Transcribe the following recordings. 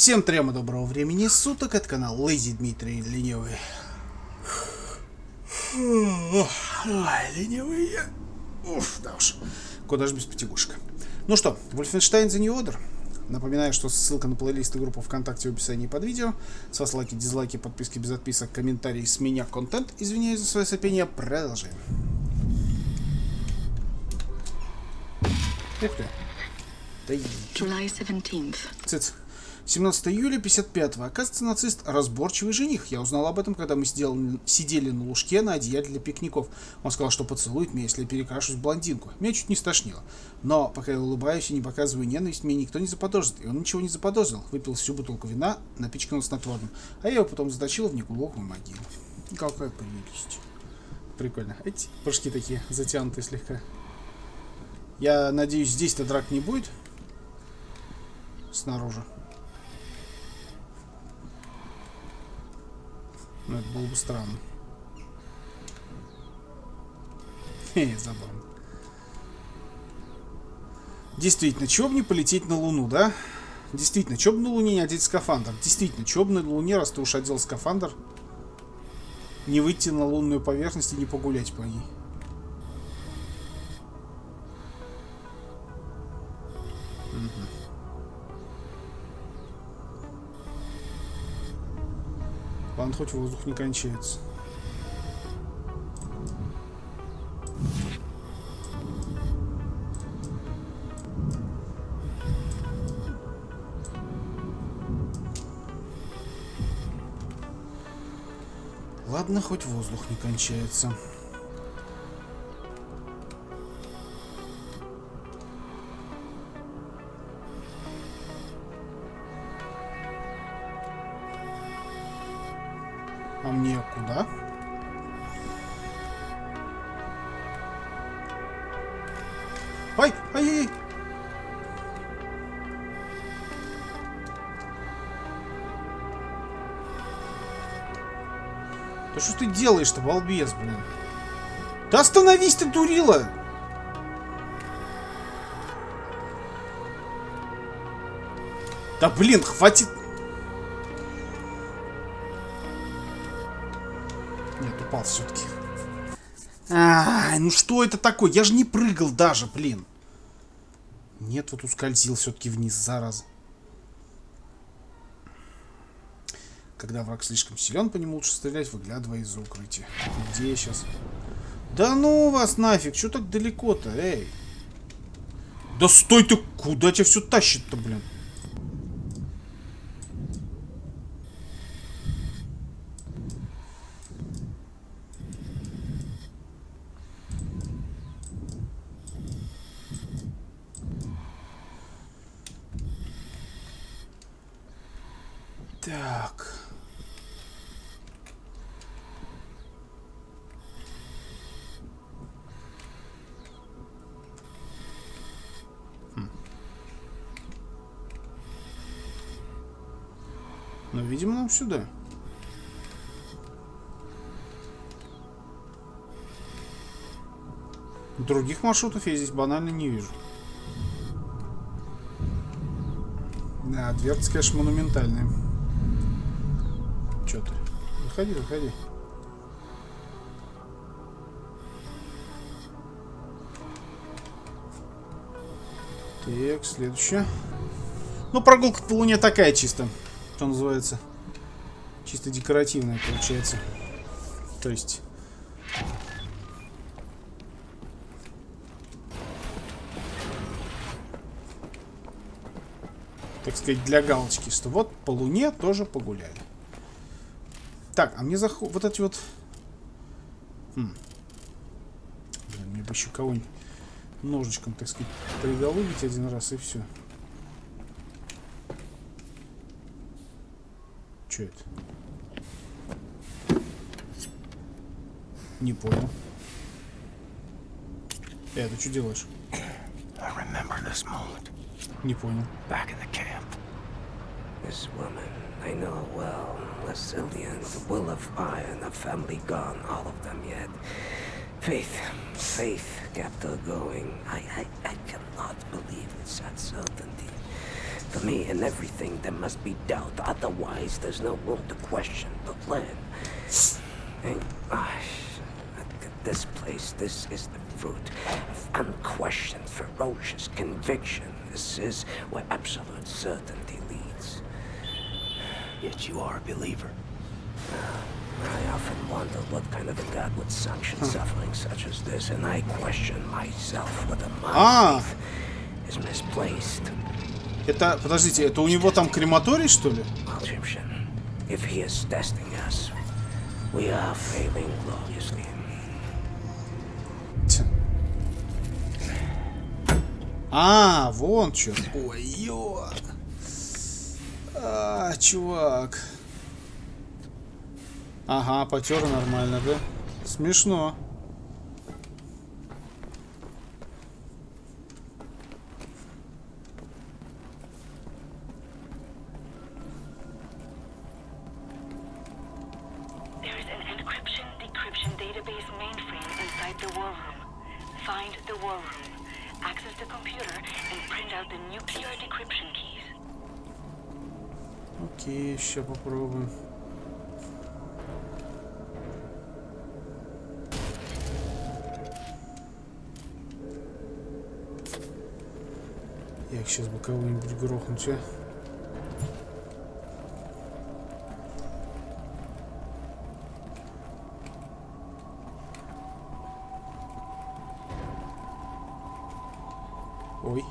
Всем трема доброго времени суток, это канал Лэйзи Дмитрий Ленивый. Ленивый я. Уф, да уж. Куда же без потягушек. Ну что, Wolfenstein: The New Order. Напоминаю, что ссылка на плейлист и группу ВКонтакте в описании под видео. С вас лайки, дизлайки, подписки без отписок, комментарии, с меня контент. Извиняюсь за свое сопение, продолжаем. Ух ты. Да и... 17 июля 55-го. Оказывается, нацист разборчивый жених. Я узнал об этом, когда мы сидели на лужке на одеяле для пикников. Он сказал, что поцелует меня, если я перекрашусь в блондинку. Меня чуть не стошнило. Но пока я улыбаюсь и не показываю ненависть, меня никто не заподозрит. И он ничего не заподозрил. Выпил всю бутылку вина, напичканную снотворным. А я его потом заточил в неглубокую могилу. Какая прелесть. Прикольно. Эти прыжки такие затянутые слегка. Я надеюсь, здесь-то драк не будет. Снаружи. Ну, это было бы странно. Хе, забавно. Действительно, чё бы не полететь на Луну, да? Действительно, чё бы на Луне не одеть скафандр? Действительно, чё бы на Луне, раз ты уж одел скафандр, не выйти на лунную поверхность и не погулять по ней? Угу. Ладно, хоть воздух не кончается. Ладно, хоть воздух не кончается. А мне куда? Ой, ай-яй-яй! Да что ты делаешь-то, балбес, блин? Да остановись ты, дурила! Да блин, хватит! Упал все-таки. Ну что это такое? Я же не прыгал даже, блин. Нет, вот ускользил все-таки вниз, зараза. Когда враг слишком силен, по нему лучше стрелять, выглядывая из-за укрытия. Где я сейчас? Да ну вас нафиг, что так далеко-то, эй? Да стой ты, куда тебя все тащит-то, блин? Так. Ну, видимо, нам сюда. Других маршрутов я здесь банально не вижу. Да, дверцы, конечно, монументальные. Что ты? Выходи, выходи. Так, следующее. Ну, прогулка по Луне такая чисто, что называется. Чисто декоративная получается. То есть... Так сказать, для галочки, что вот по Луне тоже погуляли. Так, а мне заходит... Вот эти вот... Блин, мне бы еще кого-нибудь ножичком, так сказать, приголубить один раз и все. Че это? Не понял. Ты что делаешь? Не понял. I know well, Brazilian, the will of fire and the family gone, all of them yet. Faith kept her going. I cannot believe it's that certainty. For me in everything there must be doubt, otherwise there's no room to question the plan. And look at this place, this is the fruit of unquestioned, ferocious conviction. This is where absolute certainty leads. Yet you are a believer. I often wonder what kind of a God would sanction suffering such as this, and I question myself whether my faith is misplaced. Это, подождите, это у него там крематорий, что ли? А, вон чё. Ой, ё. А, чувак. Ага, потёр нормально, да? Смешно. Окей, еще попробуем. Я сейчас бы кого-нибудь грохнуть, а? Ой.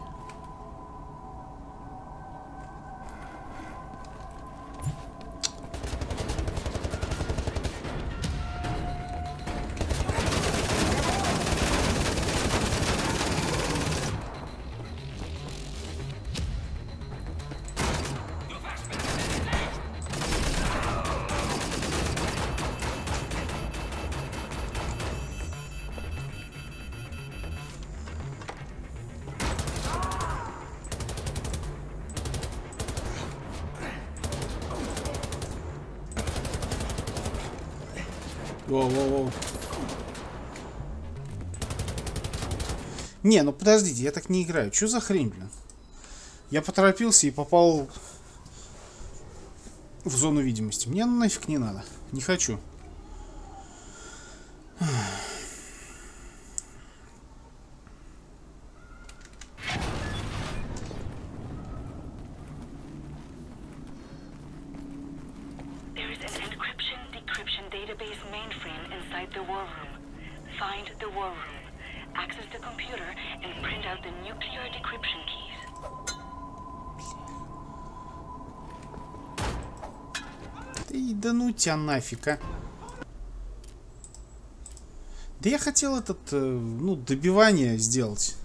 Воу-воу-воу. Не, ну подождите, я так не играю. Чё за хрень, блин? Я поторопился и попал в зону видимости. Мне ну, нафиг не надо. Не хочу. Тебя нафига. Да я хотел этот, ну, добивание сделать.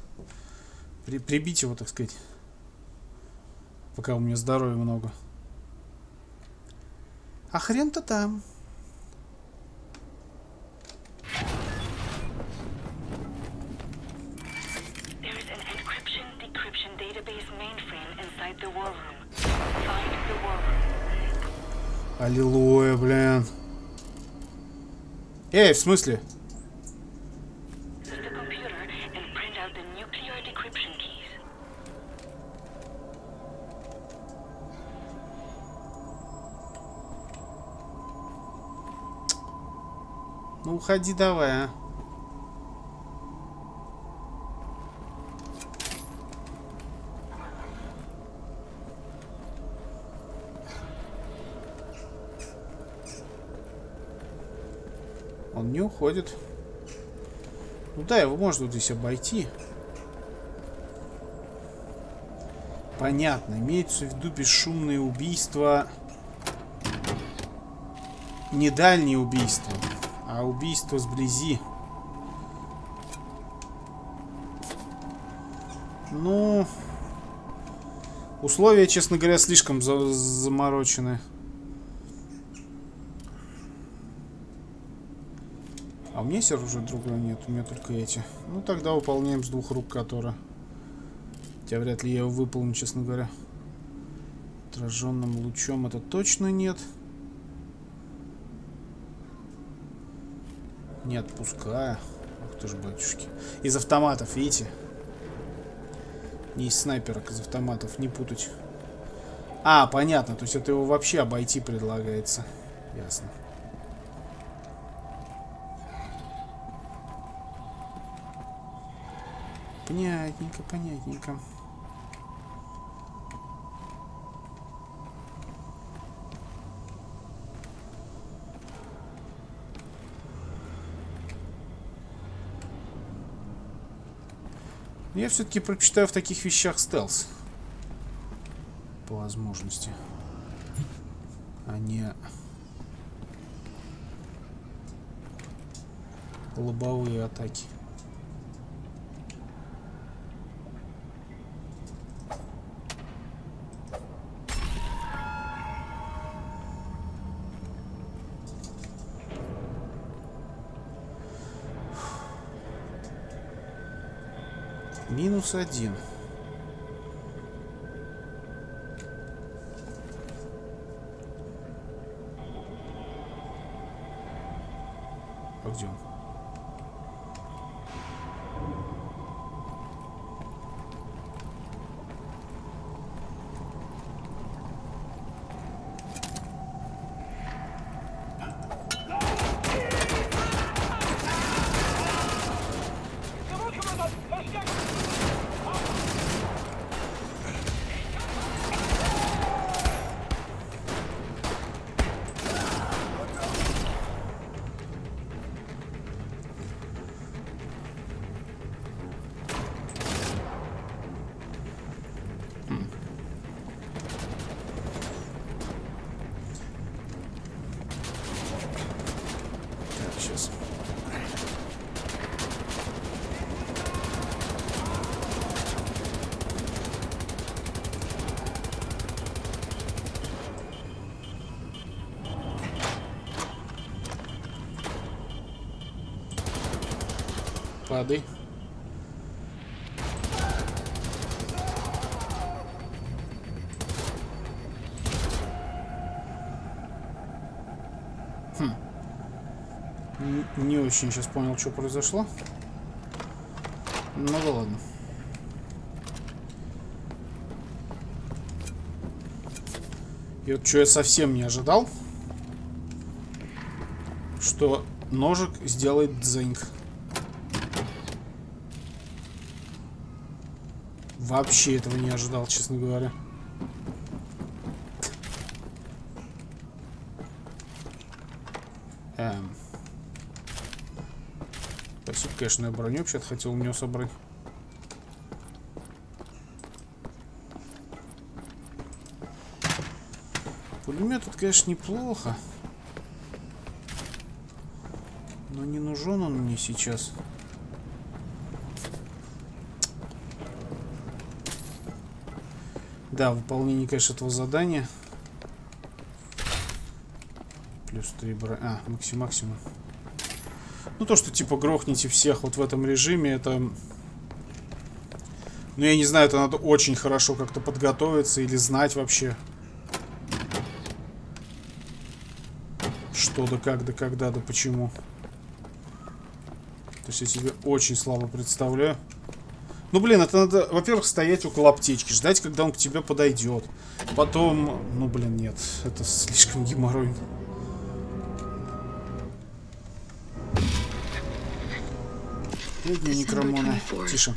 Прибить его, так сказать. Пока у меня здоровья много. А хрен-то там. Аллилуйя, блин. Эй, в смысле? Ну, уходи давай, а. Не уходит. Ну да, его можно здесь обойти. Понятно, имеются в виду бесшумные убийства. Не дальние убийства, а убийства сблизи. Ну, условия, честно говоря, слишком заморочены. А у меня оружия другого нет, у меня только эти. Ну тогда выполняем с двух рук, которые. Хотя вряд ли я его выполню, честно говоря. Отраженным лучом это точно нет. Не отпускаю. Ах ты ж, батюшки. Из автоматов, видите? Не из снайперок, из автоматов, не путать. А, понятно, то есть это его вообще обойти предлагается. Ясно. Понятненько, понятненько. Я все-таки предпочитаю в таких вещах стелс. По возможности. А не лобовые атаки. Минус один. Пойдем. Падай. Не очень сейчас понял, что произошло. Ну да ладно. И вот что я совсем не ожидал, что ножик сделает дзинг. Вообще этого не ожидал, честно говоря. Спасибо, конечно, я броню вообще-то хотел у нее собрать. Пулемет тут, конечно, неплохо. Но не нужен он мне сейчас. Да, выполнение, конечно, этого задания. Плюс 3 брони. А, максимум. Ну, то, что, типа, грохните всех вот в этом режиме, это... Ну, я не знаю, это надо очень хорошо как-то подготовиться или знать вообще. Что, да как, да когда, да почему. То есть я себе очень слабо представляю. Ну, блин, это надо, во-первых, стоять около аптечки, ждать, когда он к тебе подойдет. Потом... Ну, блин, нет, это слишком геморройно. Бедные некромоны. Тише.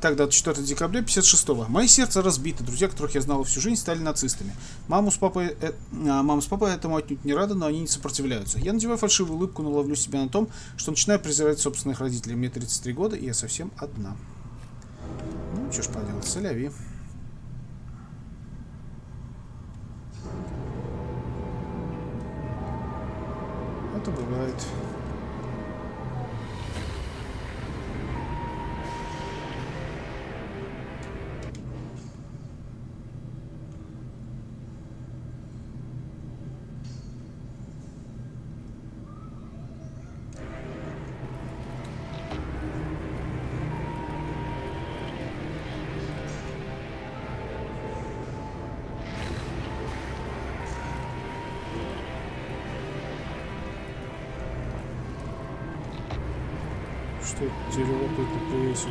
Так, 24 декабря 56-го. Мои сердца разбиты. Друзья, которых я знала всю жизнь, стали нацистами. Мама с папой этому отнюдь не рада, но они не сопротивляются. Я надеваю фальшивую улыбку, но ловлю себя на том, что начинаю презирать собственных родителей. Мне 33 года, и я совсем одна. Ну, что ж поделать, соляви. Это бывает. Дерево какой-то повесил.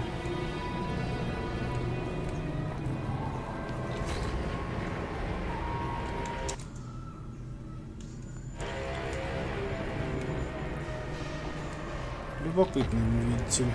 Любопытно, видите ли.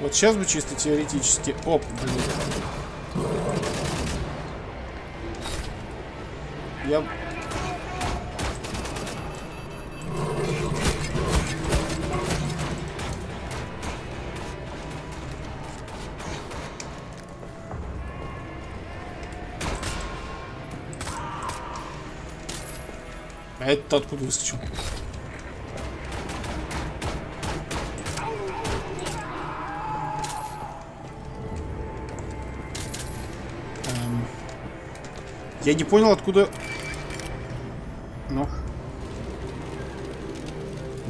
Вот сейчас бы чисто теоретически... Оп, блин. Я... А это-то откуда выскочил? Я не понял, откуда... Ну.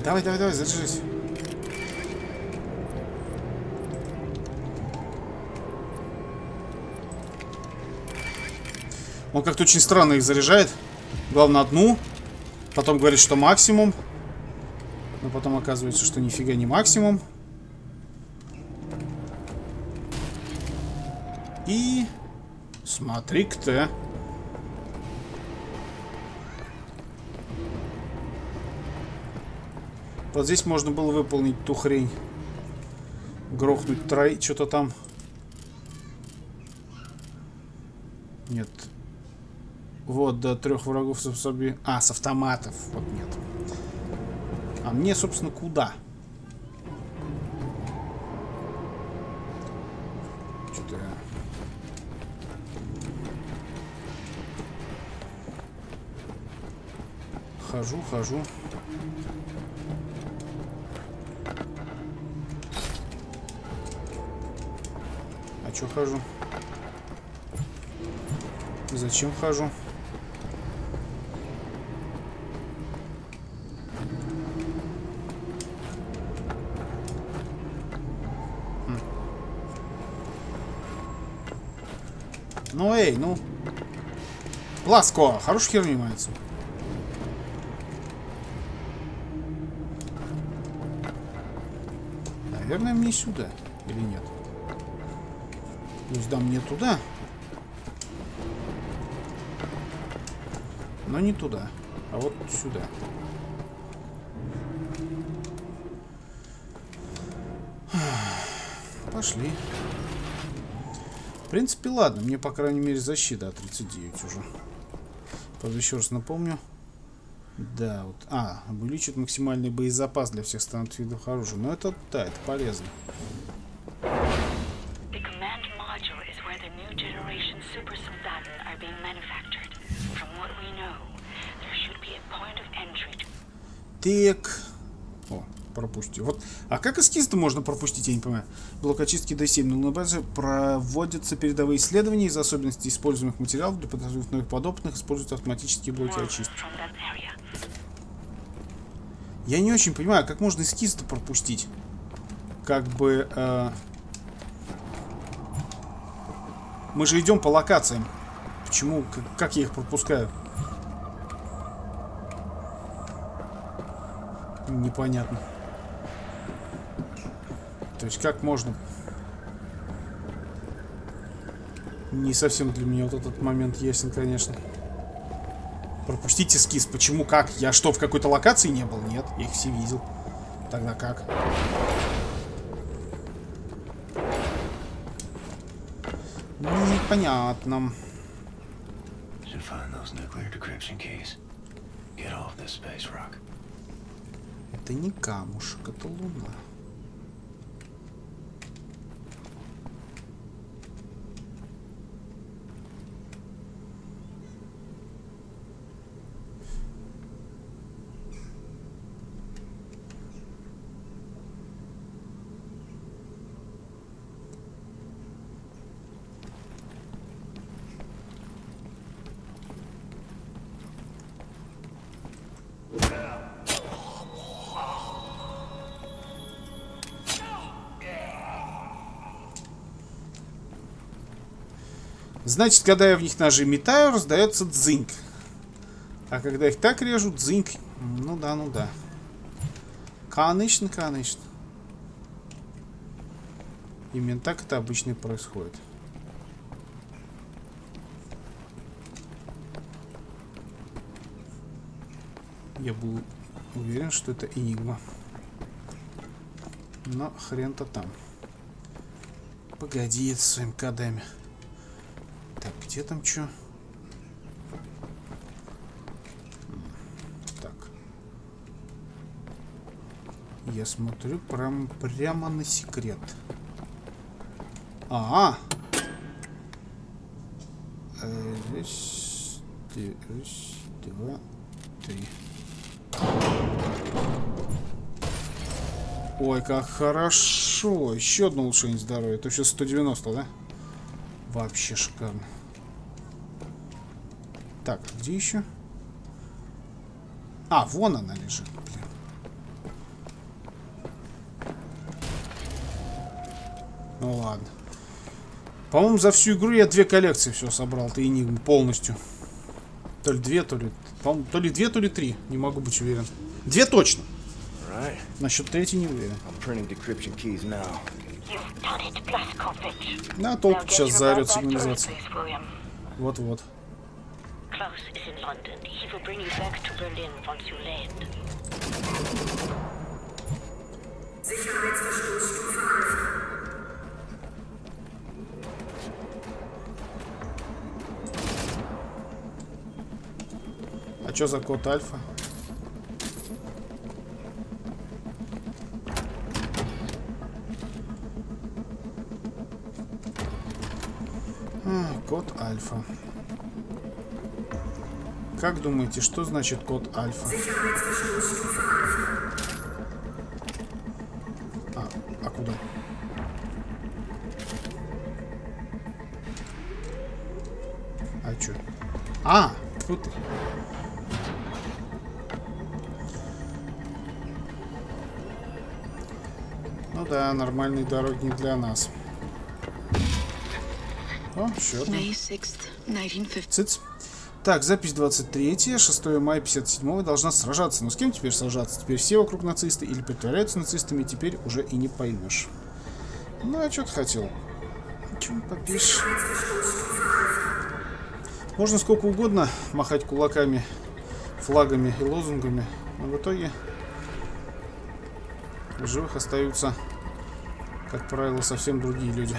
Давай, давай, давай, задержись. Он как-то очень странно их заряжает. Главное, одну. Потом говорит, что максимум. Но потом оказывается, что нифига не максимум. И... Смотри-ка-то. Вот здесь можно было выполнить ту хрень. Грохнуть что-то там. Нет. Вот, до 3 врагов собственно... А, с автоматов. Вот нет. А мне, собственно, куда? Что-то я... Хожу, хожу. Чё хожу? Зачем хожу? Ну эй, ну. Ласко, хороший хер внимается. Наверное, мне сюда или нет? Пусть да мне туда, но не туда, а вот сюда. Пошли. В принципе, ладно, мне, по крайней мере, защита от 39 уже. Правда, еще раз напомню. Да, вот. А, увеличит максимальный боезапас для всех странных видов оружия. Но это, да, это полезно. Так. О, пропустил. Вот. А как эскиз-то можно пропустить, я не понимаю. Блок очистки D7. На базе проводятся передовые исследования из особенностей используемых материалов для подготовки новых подопытных. Используются автоматические блоки очистки. Я не очень понимаю, как можно эскиз-то пропустить. Как бы... Мы же идем по локациям. Почему? Как я их пропускаю? Непонятно. То есть как можно? Не совсем для меня вот этот момент ясен, конечно. Пропустить эскиз. Почему? Как? Я что, в какой-то локации не был? Нет, я их все видел. Тогда как? Непонятно. Это не камушек, это луна. Значит, когда я в них ножи метаю, раздается дзыньк. А когда их так режут, дзыньк. Ну да, ну да. Конечно, конечно. Именно так это обычно и происходит. Я был уверен, что это Энигма. Но хрен-то там. Погоди, это своими кодами. Так, где там что? Так. Я смотрю прямо на секрет. А-а! Раз, два, три. Ой, как хорошо. Еще одно улучшение здоровья. Это сейчас 190, да? Вообще шикарно. Так, где еще? А, вон она лежит. Блин. Ну ладно. По-моему, за всю игру я 2 коллекции все собрал. Это Энигма полностью. То ли 2, то ли... По-моему, то ли 2, то ли 3. Не могу быть уверен. 2 точно. Насчет третьей не уверен. Да, толку сейчас заорет сигнализация. Вот-вот. А что за код Альфа? Код Альфа. Как думаете, что значит код Альфа? А куда? А чё? А, тут. Ну да, нормальные дороги не для нас. О, счет. Цыц. Так, запись 23, 6 мая 57 должна сражаться. Но с кем теперь сражаться? Теперь все вокруг нацисты или притворяются нацистами, теперь уже и не поймешь. Ну, а что ты хотел? Чем попишешь? Можно сколько угодно махать кулаками, флагами и лозунгами, но в итоге в живых остаются, как правило, совсем другие люди.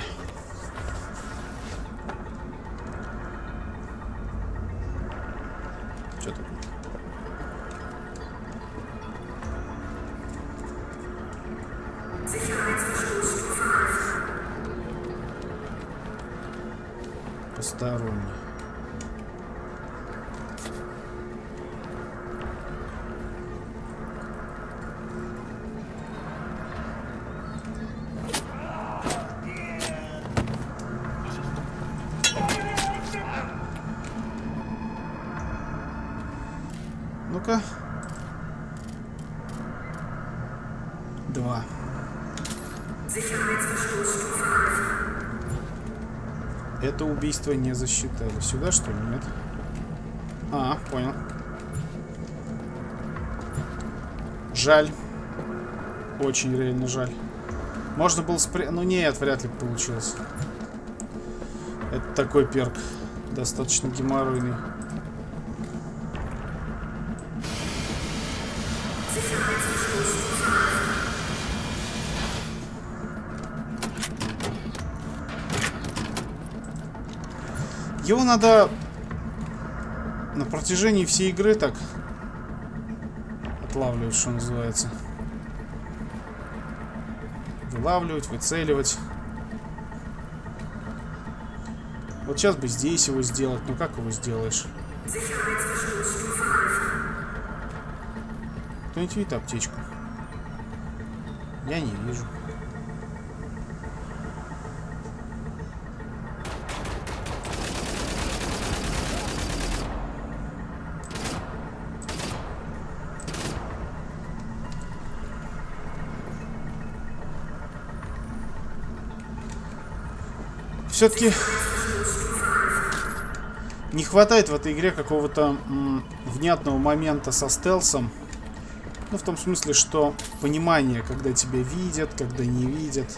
Ну-ка. 2. Это убийство не засчитали. Сюда, что ли? Нет. А, понял. Жаль. Очень реально жаль. Можно было спрятать... Ну нет, вряд ли получилось. Это такой перк. Достаточно геморройный. Его надо на протяжении всей игры так отлавливать, что называется. Вылавливать, выцеливать. Вот сейчас бы здесь его сделать, но как его сделаешь? Кто-нибудь видит аптечку? Я не вижу. Все-таки Не хватает в этой игре какого-то внятного момента со стелсом. Ну, в том смысле, что понимание, когда тебя видят, когда не видят.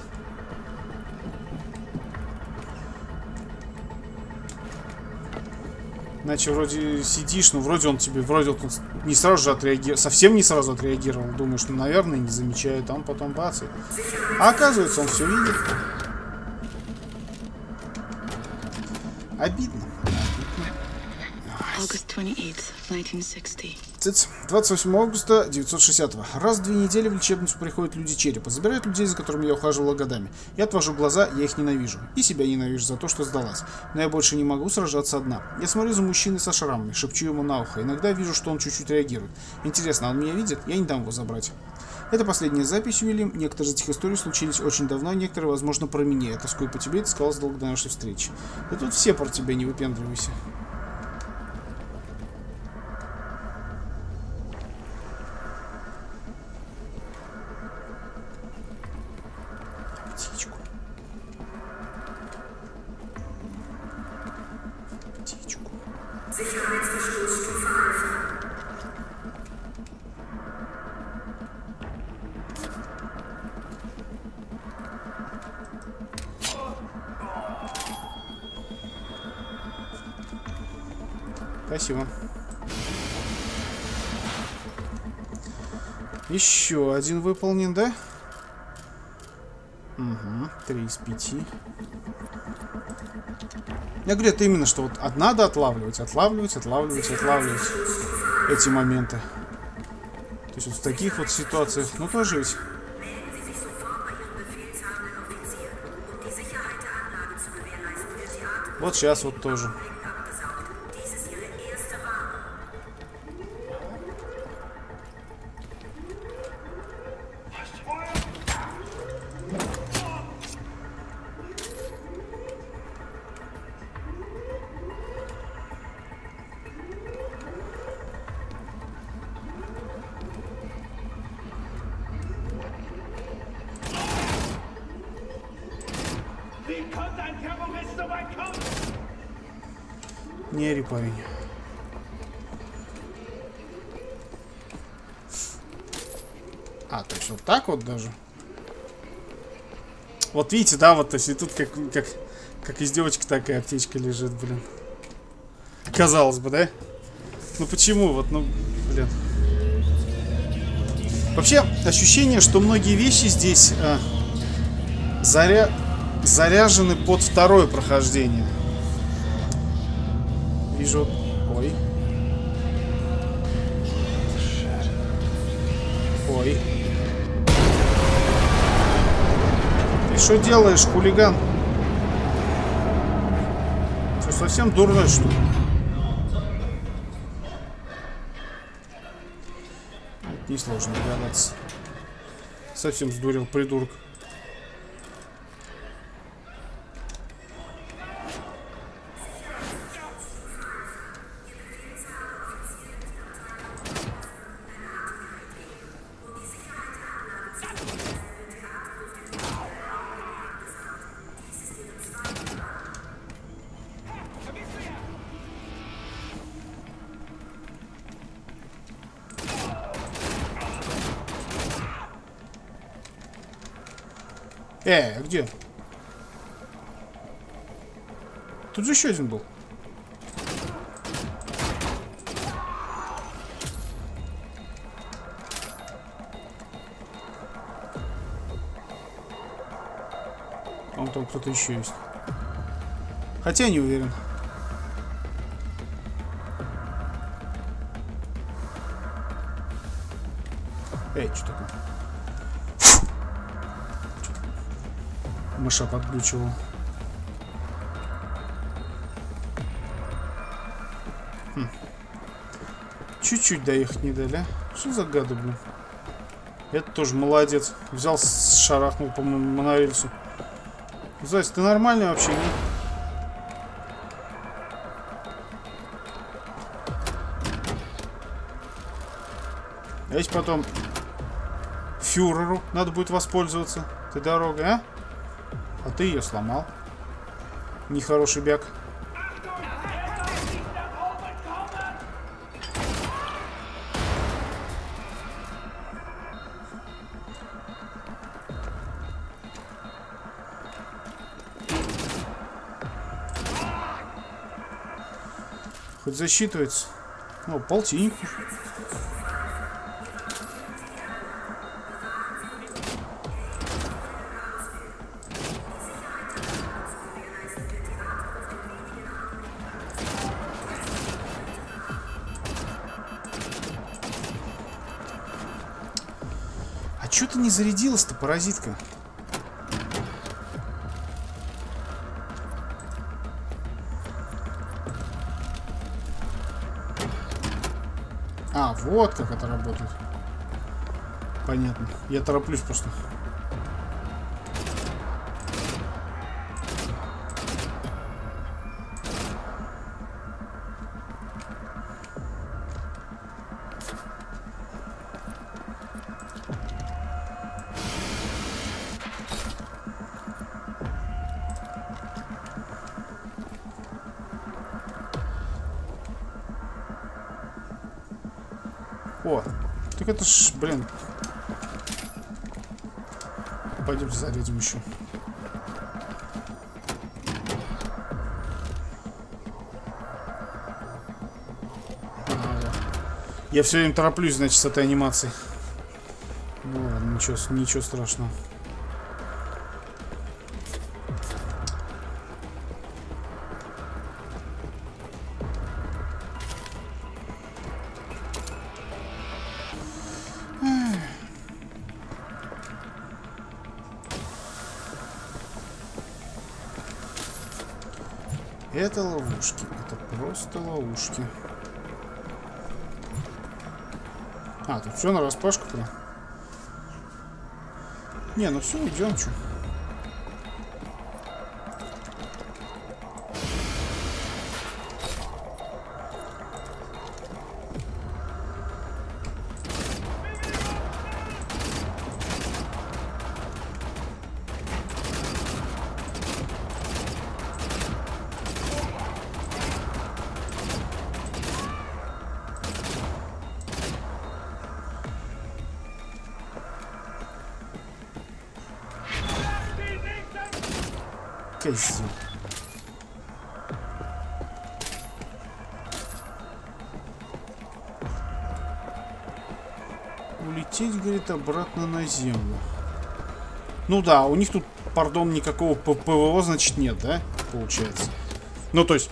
Иначе вроде сидишь, ну, вроде он не сразу же отреагировал, совсем не сразу отреагировал. Думаешь, ну, наверное, не замечает, а он потом бац. А оказывается, он все видит. Обидно. 28 августа 1960-го. Раз в 2 недели в лечебницу приходят люди черепа. Забирают людей, за которыми я ухаживала годами. Я отвожу глаза, я их ненавижу. И себя ненавижу за то, что сдалась. Но я больше не могу сражаться одна. Я смотрю за мужчиной со шрамами, шепчу ему на ухо. Иногда вижу, что он чуть-чуть реагирует. Интересно, он меня видит? Я не дам его забрать. Это последняя запись, Уильям. Некоторые из этих историй случились очень давно, а некоторые, возможно, про меня. Я тоскую по тебе, ты сказал с долго до нашей встречи. Да тут все про тебя, не выпендривайся. Спасибо. Еще один выполнен, да? Угу, 3 из 5. Я говорю, это именно что вот надо отлавливать эти моменты. То есть вот в таких вот ситуациях, ну тоже ведь. Вот сейчас вот тоже. Не ори, парень. А, то есть вот так вот даже. Вот видите, да, вот, то есть и тут как из девочки такая аптечка лежит, блин. Казалось бы, да? Ну почему, вот, ну, блин. Вообще, ощущение, что многие вещи здесь заряжены под второе прохождение. Вижу. Ой. Ой. Ты что делаешь, хулиган? Что, совсем дурной, что ли? Несложно догадаться. Совсем сдурил, придурок. Где? Тут же еще один был. Вон там кто-то еще есть. Хотя я не уверен. Эй, что такое? Мыша подключивал. Чуть-чуть доехать не дали, а? Что за гады, блин? Это тоже молодец. Взял, шарахнул по монорельсу. Зась, ты нормальный вообще, нет? А если потом фюреру надо будет воспользоваться? Ты дорога, а? А ты ее сломал. Нехороший бяк. Хоть засчитывается. Ну, полтинник. А чё ты не зарядилась-то, паразитка? А, вот как это работает. Понятно. Я тороплюсь просто. Это ж, блин. Пойдем зарядим еще. Я все время тороплюсь, значит, с этой анимацией. Ну ладно, ничего страшного. Это ловушки, это просто ловушки. А, тут все на распашку прям. Не, ну все, идем, че. Улететь, говорит, обратно на землю. Ну да, у них тут, пардон, никакого ПВО, значит, нет, да? Получается. Ну, то есть...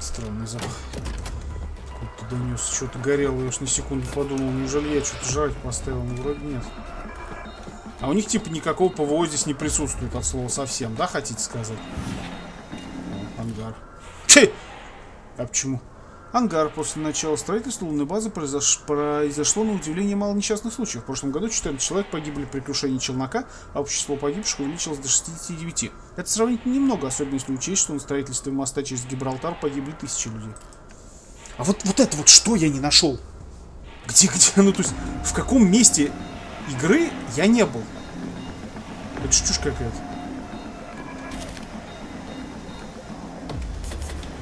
Странный запах. Откуда-то донес, что-то горело, я уж на секунду подумал, неужели я что-то жрать поставил? Ну, вроде нет. А у них типа никакого ПВО здесь не присутствует от слова совсем, да, хотите сказать? О, ангар. Хе! А почему? Ангар. После начала строительства лунной базы произошло на удивление мало несчастных случаев. В прошлом году 14 человек погибли при крушении челнока, а число погибших увеличилось до 69. Это сравнительно немного, особенно если учесть, что на строительстве моста через Гибралтар погибли 1000 людей. А вот это вот что я не нашел? Где? Ну то есть в каком месте... Игры я не был. Это чушь какая-то.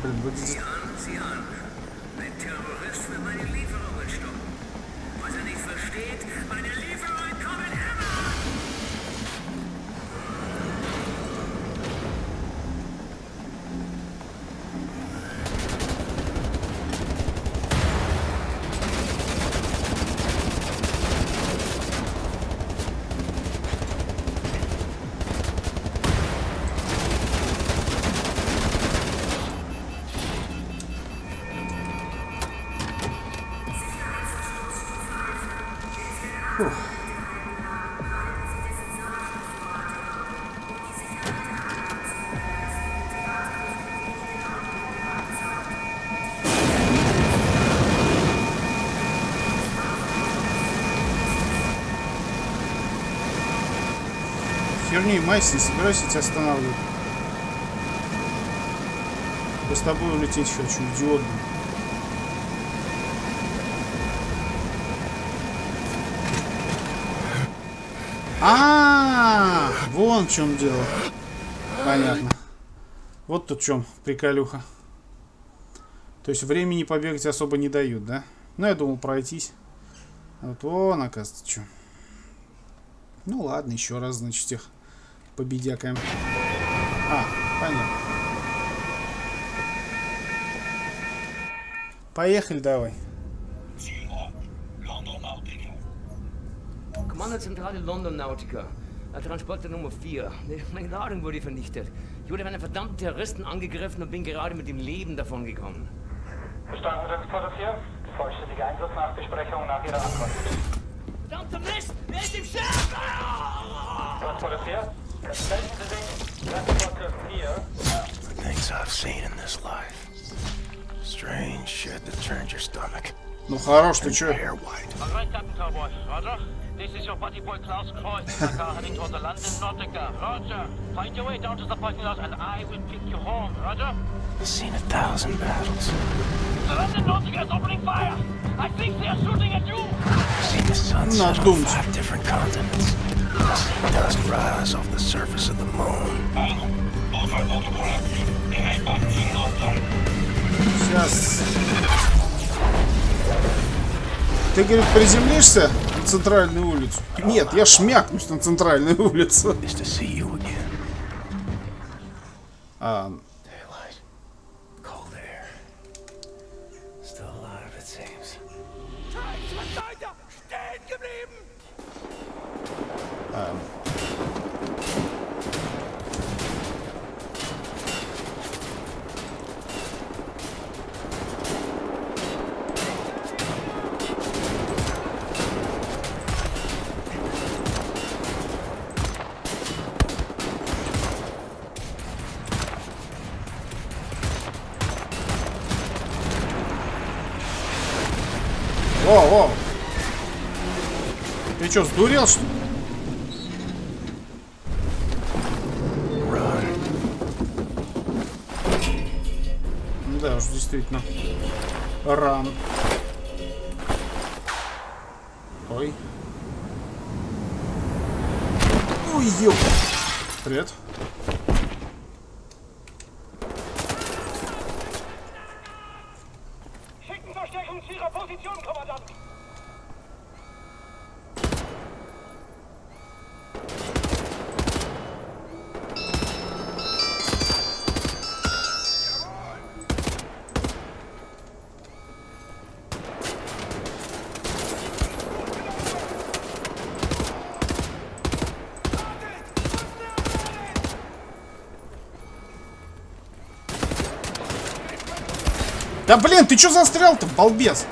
Блин, вот здесь... Верни, Майс, не собирайся тебя останавливать. Я с тобой улететь хочу, идиот. А-а-а! Вон в чем дело. Понятно. Вот тут в чем приколюха. То есть времени побегать особо не дают, да? Ну, я думал пройтись. Вот вон, оказывается, что. Ну ладно, еще раз, значит, тех победякаем. А, Понятно. Поехали давай. Kommandozentrale London-Nautика. Transporter Nummer 4. Meine Ladung wurde vernichtet. Ich wurde von einem verdammten Terroristen angegriffen und bin gerade mit dem Leben davon gekommen. Verstanden, Transporter 4. Vollständige Einsatznachbesprechung nach Ihrer Ankunft. Verdammter Mist! Wer ist im Scherz? Transporter 4. Melden Sie sich. Transporter 4. Things I've seen in this life. Strange shit that turns your stomach. Ну хорош, ты чё? This is your buddy boy Klaus Kreutz, heading toward the London-Nautika. Roger, find your way down to the parking lot and I will pick you home, Roger? I've seen 1,000 battles. The London-Nautika is opening fire! I think they are shooting at you! I've seen the sun set on 5 different continents. I've seen dust rise off the surface of the moon. Ты, говорит, приземлишься? Центральную улицу. Нет, я шмякнусь на центральную улицу. О, о! Ты чё, сдурел, что ли? Да уж, действительно. Ран. Ой. Ой, ёп. Привет. Да блин, ты чё застрял-то, балбес?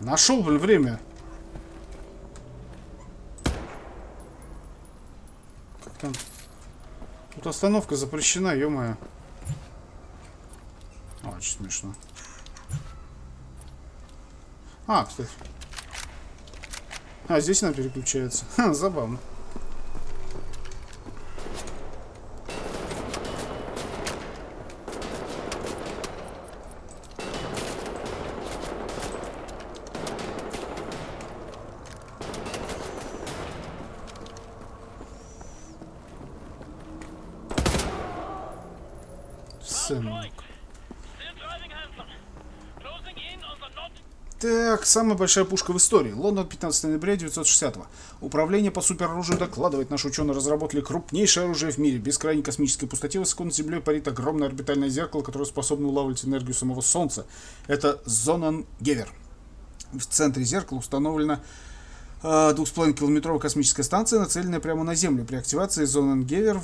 Нашел, блин, время. Как там? Тут остановка запрещена, ё-моё. Очень смешно. А, кстати. А, здесь она переключается. Ха, забавно. Самая большая пушка в истории. Лондон, 15 ноября 1960-го. Управление по супероружию докладывает. Наши ученые разработали крупнейшее оружие в мире. В бескрайней космической пустоте высоко над землей парит огромное орбитальное зеркало, которое способно улавливать энергию самого Солнца. Это Зонненгевер. В центре зеркала установлена 2,5-километровая космическая станция, нацеленная прямо на Землю. При активации Зонненгевер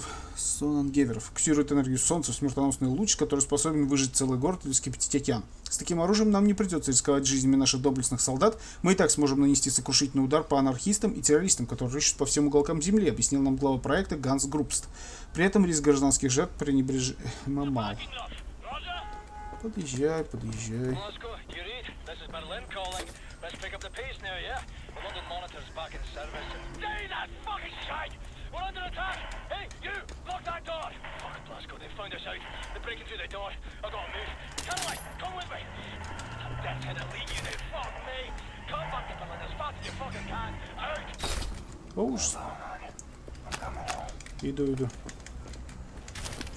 фокусирует энергию Солнца в смертоносный луч, который способен выжечь целый город или вскипятить океан. С таким оружием нам не придется рисковать жизнями наших доблестных солдат. Мы и так сможем нанести сокрушительный удар по анархистам и террористам, которые ищут по всем уголкам земли, объяснил нам глава проекта Ганс Группст. При этом риск гражданских жертв пренебрежимо мал. Подъезжай, подъезжай. Иду, иду.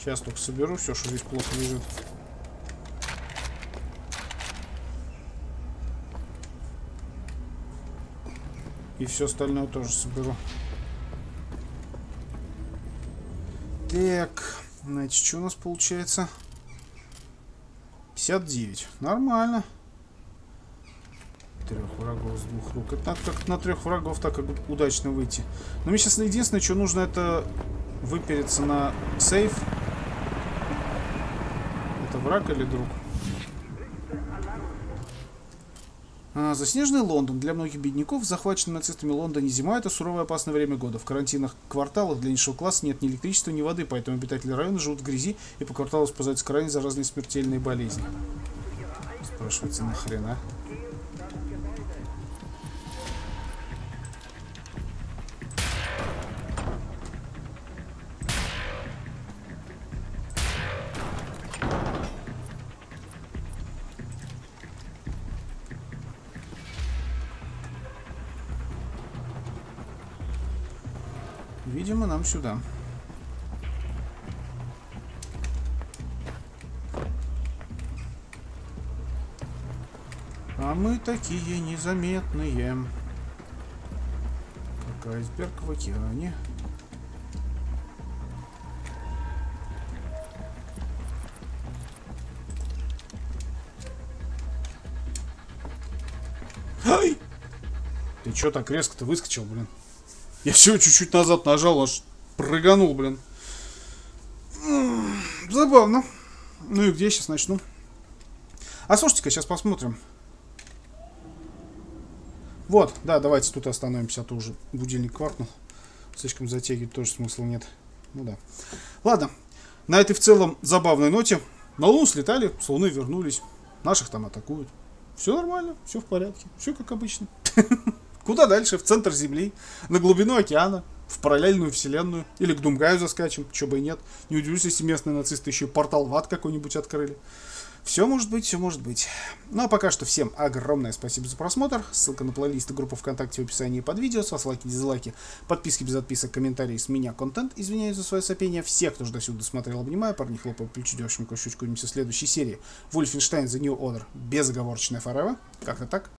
Сейчас только соберу все, что здесь плохо лежит. И все остальное тоже соберу. Так, значит, что у нас получается? 59. Нормально. Трех врагов с двух рук. Это надо как на трех врагов так удачно выйти. Но мне сейчас единственное, что нужно, это выпереться на сейф. Это враг или друг? Заснеженный Лондон. Для многих бедняков, захваченным нацистами Лондоне, зима — это суровое опасное время года. В карантинных кварталах для низшего класса нет ни электричества, ни воды, поэтому обитатели района живут в грязи и по кварталу спасаются крайне заразные смертельные болезни. Спрашивается, нахрена? Видимо, нам сюда. А мы такие незаметные. Как айсберг в океане. Ай! Ты чё так резко-то выскочил, блин? Я всего чуть-чуть назад нажал, аж прыганул, блин. Забавно. Ну и где я сейчас начну? А слушайте-ка, сейчас посмотрим. Вот, да, давайте тут остановимся, а то уже будильник квакнул. Слишком затягивать тоже смысла нет. Ну да. Ладно, на этой в целом забавной ноте. На Луну слетали, с Луны вернулись. Наших там атакуют. Все нормально, все в порядке, все как обычно. Куда дальше? В центр Земли, на глубину океана, в параллельную вселенную. Или к Думгаю заскачем, чё бы и нет. Не удивлюсь, если местные нацисты еще и портал в ад какой-нибудь открыли. Все может быть, все может быть. Ну а пока что всем огромное спасибо за просмотр. Ссылка на плейлисты, группу ВКонтакте в описании под видео. С вас лайки, дизлайки, подписки без отписок, комментарии, с меня контент. Извиняюсь за свое сопение. Всех, кто же до сюда досмотрел, обнимаю. Парни, хлопаю плечи, девчонку, щучку. Увидимся в следующей серии. Wolfenstein: The New Order. Безоговорочная forever. Как-то так.